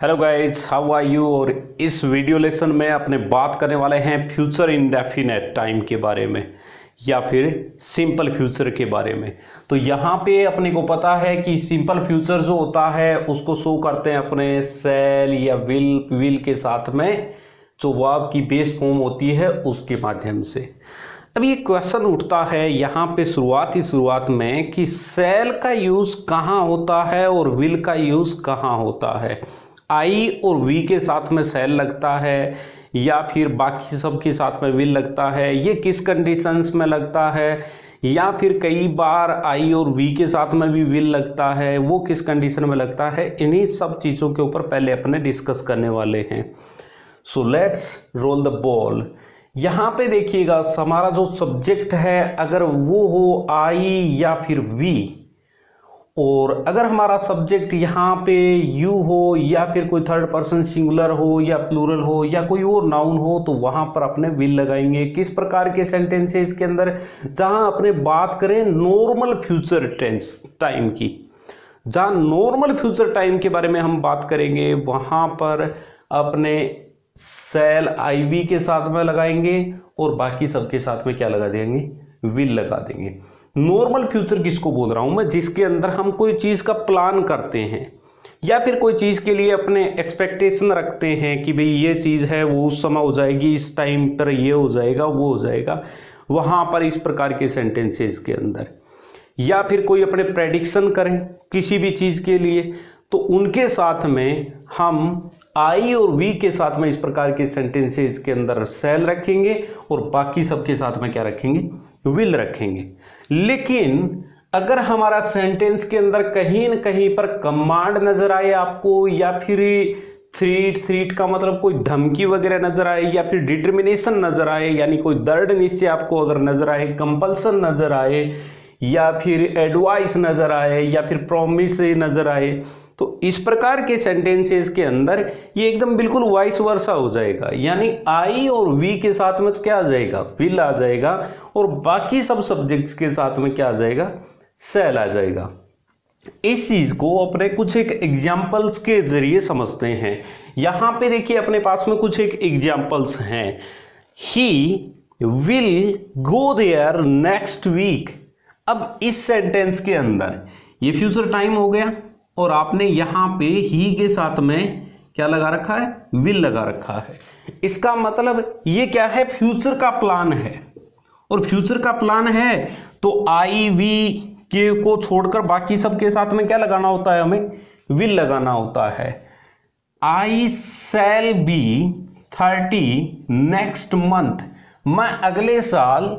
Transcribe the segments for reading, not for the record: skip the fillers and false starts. Hello guys, how are you. और इस video lesson में अपने बात करने वाले हैं फ्यूचर इंडेफिनेट टाइम के बारे में या फिर सिंपल फ्यूचर के बारे में। तो यहाँ पे अपने को पता है कि सिंपल फ्यूचर जो होता है उसको शो करते हैं अपने सेल या विल के साथ में, जो वर्ब की बेस फॉर्म होती है उसके माध्यम से। अब ये क्वेश्चन उठता है यहाँ पे शुरुआत में कि सेल का यूज़ कहाँ होता है और विल का यूज़ कहाँ होता है। आई और वी के साथ में सेल लगता है या फिर बाकी सब के साथ में विल लगता है, ये किस कंडीशंस में लगता है। या फिर कई बार आई और वी के साथ में भी विल लगता है, वो किस कंडीशन में लगता है। इन्हीं सब चीज़ों के ऊपर पहले अपने डिस्कस करने वाले हैं। So let's roll the ball. यहाँ पे देखिएगा हमारा जो सब्जेक्ट है अगर वो हो आई या फिर वी, और अगर हमारा सब्जेक्ट यहाँ पे यू हो या फिर कोई थर्ड पर्सन सिंगुलर हो या प्लूरल हो या कोई और नाउन हो, तो वहाँ पर अपने विल लगाएंगे। किस प्रकार के सेंटेंसेस के अंदर, जहाँ अपने बात करें नॉर्मल फ्यूचर टेंस टाइम की, जहाँ नॉर्मल फ्यूचर टाइम के बारे में हम बात करेंगे वहाँ पर अपने सेल आई वी के साथ में लगाएंगे और बाकी सबके साथ में क्या लगा देंगे, विल लगा देंगे। नॉर्मल फ्यूचर किसको बोल रहा हूं मैं, जिसके अंदर हम कोई चीज़ का प्लान करते हैं या फिर कोई चीज़ के लिए अपने एक्सपेक्टेशन रखते हैं कि भाई ये चीज़ है वो उस समय हो जाएगी, इस टाइम पर ये हो जाएगा वो हो जाएगा, वहाँ पर इस प्रकार के सेंटेंसेस के अंदर। या फिर कोई अपने प्रेडिक्शन करें किसी भी चीज़ के लिए, तो उनके साथ में हम आई और वी के साथ में इस प्रकार के सेंटेंसेस के अंदर सेल रखेंगे और बाकी सबके साथ में क्या रखेंगे, विल रखेंगे। लेकिन अगर हमारा सेंटेंस के अंदर कहीं न कहीं पर कमांड नजर आए आपको, या फिर थ्रीट का मतलब कोई धमकी वगैरह नजर आए, या फिर डिटर्मिनेशन नजर आए यानी कोई दृढ़ निश्चय आपको अगर नजर आए, कंपल्सन नजर आए, या फिर एडवाइस नजर आए, या फिर प्रॉमिस नजर आए, तो इस प्रकार के सेंटेंसेस के अंदर ये एकदम बिल्कुल वाइस वर्सा हो जाएगा। यानी आई और वी के साथ में तो क्या आ जाएगा, विल आ जाएगा, और बाकी सब सब्जेक्ट्स के साथ में क्या आ जाएगा, सेल आ जाएगा। इस चीज़ को अपने कुछ एक एग्जाम्पल्स के जरिए समझते हैं। यहाँ पे देखिए अपने पास में कुछ एक एग्जाम्पल्स हैं। He will go there next week. अब इस सेंटेंस के अंदर ये फ्यूचर टाइम हो गया और आपने यहाँ पे ही के साथ में क्या लगा रखा है, विल लगा रखा है। इसका मतलब ये क्या है, फ्यूचर का प्लान है। और फ्यूचर का प्लान है तो आई वी के को छोड़कर बाकी सब के साथ में क्या लगाना होता है, हमें विल लगाना होता है। I shall be 30 next month. मैं अगले साल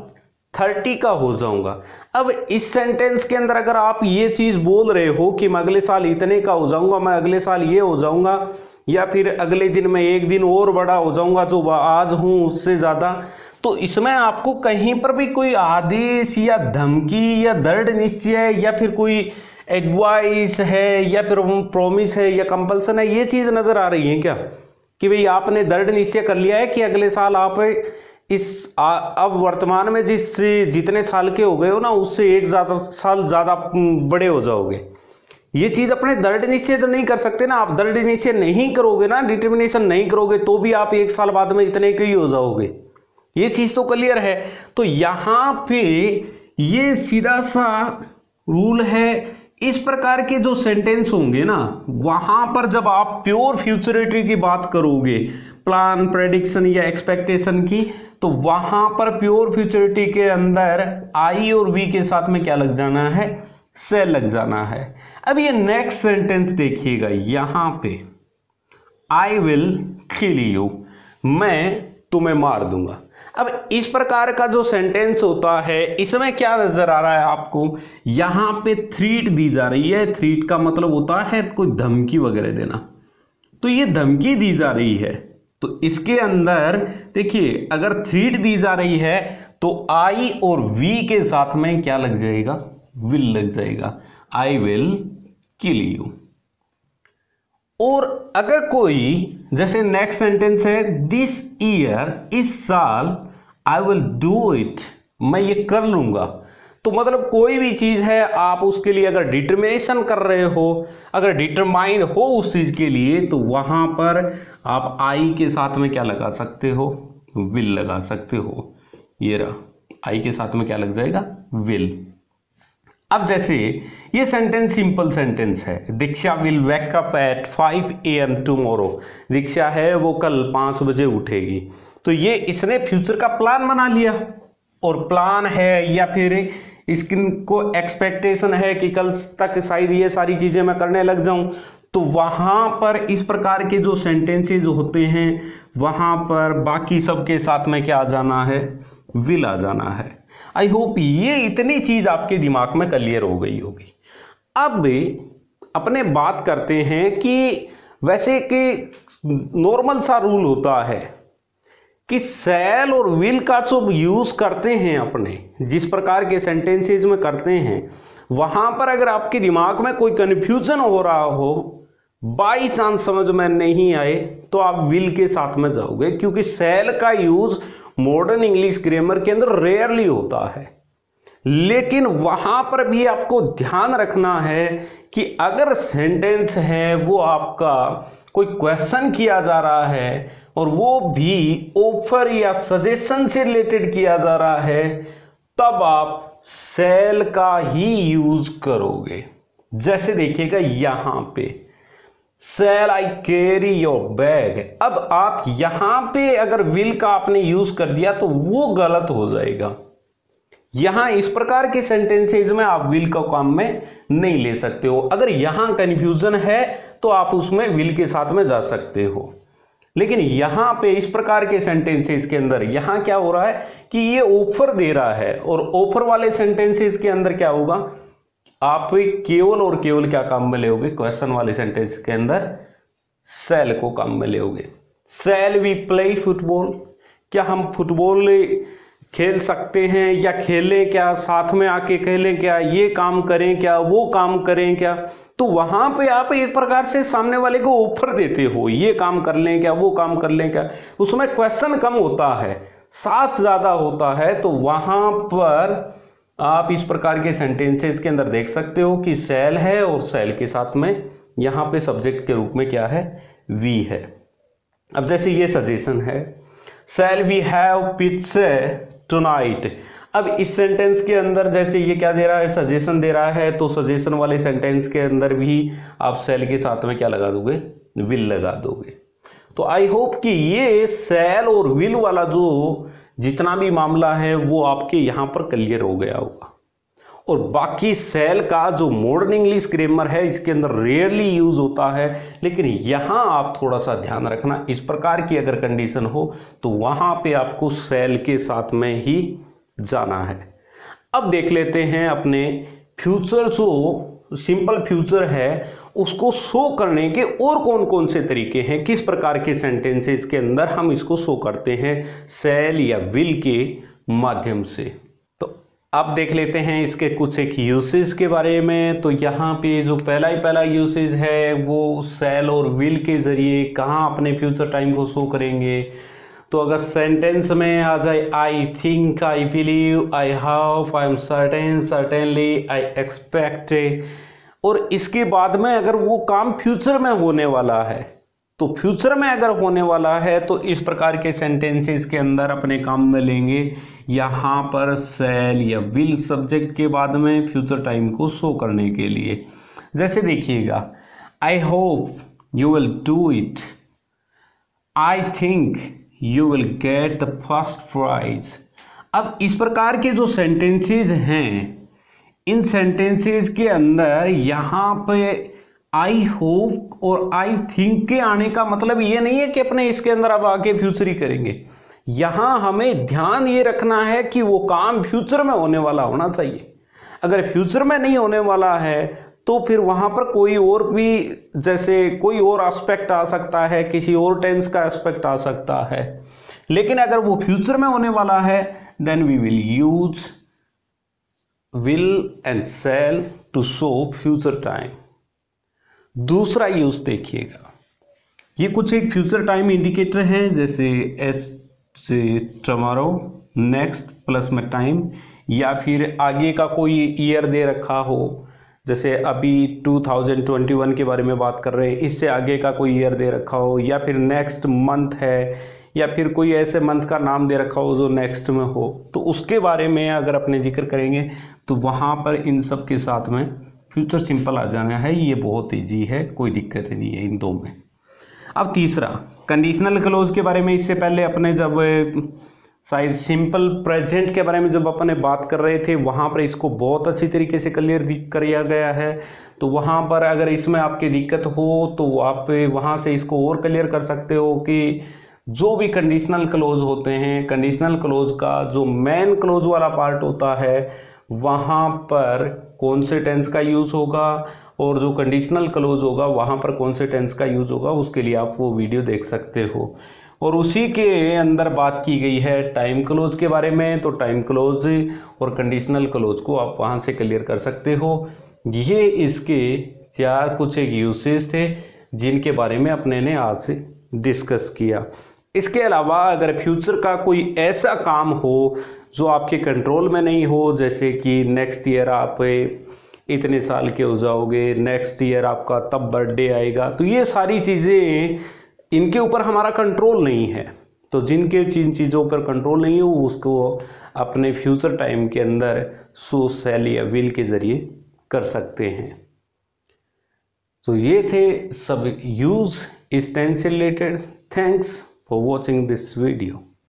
30 का हो जाऊंगा। अब इस सेंटेंस के अंदर अगर आप ये चीज़ बोल रहे हो कि मैं अगले साल इतने का हो जाऊंगा, मैं अगले साल ये हो जाऊंगा, या फिर अगले दिन मैं एक दिन और बड़ा हो जाऊंगा जो आज हूँ उससे ज़्यादा, तो इसमें आपको कहीं पर भी कोई आदेश या धमकी या दृढ़ निश्चय या फिर कोई एडवाइस है या फिर प्रॉमिस है या कंपल्सन है, ये चीज़ नज़र आ रही है क्या, कि भाई आपने दृढ़ निश्चय कर लिया है कि अगले साल आप इस अब वर्तमान में जितने साल के हो गए हो ना उससे एक ज़्यादा साल ज़्यादा बड़े हो जाओगे। ये चीज़ अपने दृढ़ निश्चय तो नहीं कर सकते ना, आप दृढ़ निश्चय नहीं करोगे ना, डिटर्मिनेशन नहीं करोगे तो भी आप एक साल बाद में इतने के ही हो जाओगे, ये चीज़ तो क्लियर है। तो यहाँ पे ये सीधा सा रूल है। इस प्रकार के जो सेंटेंस होंगे ना, वहाँ पर जब आप प्योर फ्यूचरिटी की बात करोगे, प्लान प्रेडिक्शन या एक्सपेक्टेशन की, तो वहाँ पर प्योर फ्यूचरिटी के अंदर आई और वी के साथ में क्या लग जाना है, सेल लग जाना है। अब ये नेक्स्ट सेंटेंस देखिएगा यहाँ पे, आई विल किल यू। मैं तुम्हें मार दूंगा। अब इस प्रकार का जो सेंटेंस होता है इसमें क्या नजर आ रहा है आपको, यहाँ पे थ्रीट दी जा रही है। थ्रीट का मतलब होता है कोई धमकी वगैरह देना, तो ये धमकी दी जा रही है। तो इसके अंदर देखिए अगर थ्रीट दी जा रही है तो आई और वी के साथ में क्या लग जाएगा, विल लग जाएगा। I will kill you. और अगर कोई जैसे नेक्स्ट सेंटेंस है, दिस ईयर, इस साल, आई विल डू इट, मैं ये कर लूंगा। तो मतलब कोई भी चीज़ है आप उसके लिए अगर डिटर्मिनेशन कर रहे हो, अगर डिटरमाइन हो उस चीज़ के लिए, तो वहाँ पर आप आई के साथ में क्या लगा सकते हो, विल लगा सकते हो। ये रहा, आई के साथ में क्या लग जाएगा, विल। अब जैसे ये सेंटेंस सिंपल सेंटेंस है, Diksha will wake up at 5 AM tomorrow. Diksha है वो कल 5 बजे उठेगी। तो ये इसने फ्यूचर का प्लान बना लिया, और प्लान है या फिर इसको एक्सपेक्टेशन है कि कल तक शायद ये सारी चीज़ें मैं करने लग जाऊं। तो वहाँ पर इस प्रकार के जो सेंटेंसेज होते हैं वहाँ पर बाकी सब के साथ में क्या आ जाना है, विल आ जाना है। आई होप ये इतनी चीज़ आपके दिमाग में क्लियर हो गई होगी। अब अपने बात करते हैं कि वैसे कि नॉर्मल सा रूल होता है कि शैल और विल का जो यूज़ करते हैं अपने जिस प्रकार के सेंटेंसेज में करते हैं, वहाँ पर अगर आपके दिमाग में कोई कन्फ्यूज़न हो रहा हो, बाई चांस समझ में नहीं आए, तो आप विल के साथ में जाओगे, क्योंकि शैल का यूज़ मॉडर्न इंग्लिश ग्रामर के अंदर रेयरली होता है। लेकिन वहाँ पर भी आपको ध्यान रखना है कि अगर सेंटेंस है वो आपका कोई क्वेश्चन किया जा रहा है और वो भी ऑफर या सजेशन से रिलेटेड किया जा रहा है, तब आप शैल का ही यूज करोगे। जैसे देखिएगा यहाँ पे shall I carry your bag. अब आप यहाँ पे अगर विल का आपने यूज कर दिया तो वो गलत हो जाएगा। यहाँ इस प्रकार के सेंटेंसेज में आप विल का काम में नहीं ले सकते हो। अगर यहाँ कन्फ्यूजन है तो आप उसमें विल के साथ में जा सकते हो, लेकिन यहाँ पे इस प्रकार के सेंटेंसेज के अंदर यहाँ क्या हो रहा है कि ये ऑफर दे रहा है, और ऑफर वाले सेंटेंसेज के अंदर क्या होगा, आप केवल और केवल क्या काम में लेओगे, क्वेश्चन वाले सेंटेंस के अंदर शैल को काम में लेओगे। शैल वी प्ले फुटबॉल, क्या हम फुटबॉल खेल सकते हैं, या खेलें क्या, साथ में आके खेलें क्या, ये काम करें क्या, वो काम करें क्या। तो वहाँ पे आप एक प्रकार से सामने वाले को ऑफर देते हो, ये काम कर लें क्या, वो काम कर लें क्या। उसमें क्वेश्चन कम होता है, साथ ज़्यादा होता है। तो वहाँ पर आप इस प्रकार के सेंटेंसेस के अंदर देख सकते हो कि शैल है और शैल के साथ में यहाँ पे सब्जेक्ट के रूप में क्या है, वी है। अब जैसे ये सजेशन है, shall we have pizza tonight. अब इस सेंटेंस के अंदर जैसे ये क्या दे रहा है, सजेशन दे रहा है, तो सजेशन वाले सेंटेंस के अंदर भी आप शैल के साथ में क्या लगा दोगे, विल लगा दोगे। तो आई होप कि ये शैल और विल वाला जो जितना भी मामला है वो आपके यहाँ पर क्लियर हो गया होगा। और बाकी शैल का जो मॉडर्न इंग्लिश ग्रामर है इसके अंदर रेयरली यूज होता है, लेकिन यहाँ आप थोड़ा सा ध्यान रखना, इस प्रकार की अगर कंडीशन हो तो वहाँ पे आपको शैल के साथ में ही जाना है। अब देख लेते हैं अपने फ्यूचर जो सिंपल फ्यूचर है उसको शो करने के और कौन कौन से तरीके हैं, किस प्रकार के सेंटेंसेस के अंदर हम इसको शो करते हैं शैल या विल के माध्यम से। अब देख लेते हैं इसके कुछ एक यूसेज के बारे में। तो यहाँ पे जो पहला यूसेज है वो शैल और विल के ज़रिए कहाँ अपने फ्यूचर टाइम को शो करेंगे। तो अगर सेंटेंस में आ जाए I think, I believe, I hope, I am certain, certainly, I expect, और इसके बाद में अगर वो काम फ्यूचर में होने वाला है, तो फ्यूचर में अगर होने वाला है तो इस प्रकार के सेंटेंसेस के अंदर अपने काम में लेंगे, यहाँ पर शैल या विल सब्जेक्ट के बाद में फ्यूचर टाइम को शो करने के लिए। जैसे देखिएगा I hope you will do it, I think you will get the first prize. अब इस प्रकार के जो सेंटेंसेस हैं इन सेंटेंसेस के अंदर यहाँ पे आई होप और आई थिंक के आने का मतलब ये नहीं है कि अपने इसके अंदर अब आके फ्यूचर ही करेंगे। यहाँ हमें ध्यान ये रखना है कि वो काम फ्यूचर में होने वाला होना चाहिए। अगर फ्यूचर में नहीं होने वाला है तो फिर वहाँ पर कोई और भी, जैसे कोई और एस्पेक्ट आ सकता है, किसी और टेंस का एस्पेक्ट आ सकता है। लेकिन अगर वो फ्यूचर में होने वाला है then we will use will and shall to show future time. दूसरा यूज देखिएगा, ये कुछ एक फ्यूचर टाइम इंडिकेटर हैं, जैसे एस से टुमारो, नेक्स्ट प्लस में टाइम, या फिर आगे का कोई ईयर दे रखा हो, जैसे अभी 2021 के बारे में बात कर रहे हैं, इससे आगे का कोई ईयर दे रखा हो, या फिर नेक्स्ट मंथ है, या फिर कोई ऐसे मंथ का नाम दे रखा हो जो नेक्स्ट में हो, तो उसके बारे में अगर अपने जिक्र करेंगे तो वहाँ पर इन सब के साथ में फ्यूचर सिंपल आ जाना है। ये बहुत ईजी है, कोई दिक्कत नहीं है इन दो में। अब तीसरा कंडीशनल क्लोज के बारे में, इससे पहले अपने जब शायद सिंपल प्रेजेंट के बारे में जब अपने बात कर रहे थे वहाँ पर इसको बहुत अच्छी तरीके से क्लियर किया गया है। तो वहाँ पर अगर इसमें आपकी दिक्कत हो तो आप वहाँ से इसको और क्लियर कर सकते हो कि जो भी कंडीशनल क्लोज होते हैं, कंडीशनल क्लोज का जो मेन क्लोज वाला पार्ट होता है वहाँ पर कौन से टेंस का यूज़ होगा, और जो कंडीशनल क्लोज होगा वहाँ पर कौन से टेंस का यूज़ होगा, उसके लिए आप वो वीडियो देख सकते हो। और उसी के अंदर बात की गई है टाइम क्लोज के बारे में, तो टाइम क्लोज और कंडीशनल क्लोज को आप वहाँ से क्लियर कर सकते हो। ये इसके चार कुछ एक यूसेज थे जिनके बारे में अपने ने आज डिस्कस किया। इसके अलावा अगर फ्यूचर का कोई ऐसा काम हो जो आपके कंट्रोल में नहीं हो, जैसे कि नेक्स्ट ईयर आप इतने साल के हो जाओगे, नेक्स्ट ईयर आपका तब बर्थडे आएगा, तो ये सारी चीज़ें इनके ऊपर हमारा कंट्रोल नहीं है, तो जिनके जिन चीज़ों पर कंट्रोल नहीं हो उसको अपने फ्यूचर टाइम के अंदर सो, सेल या विल के ज़रिए कर सकते हैं। तो ये थे सब यूज़ इस टेंस से related. Thanks for watching this video.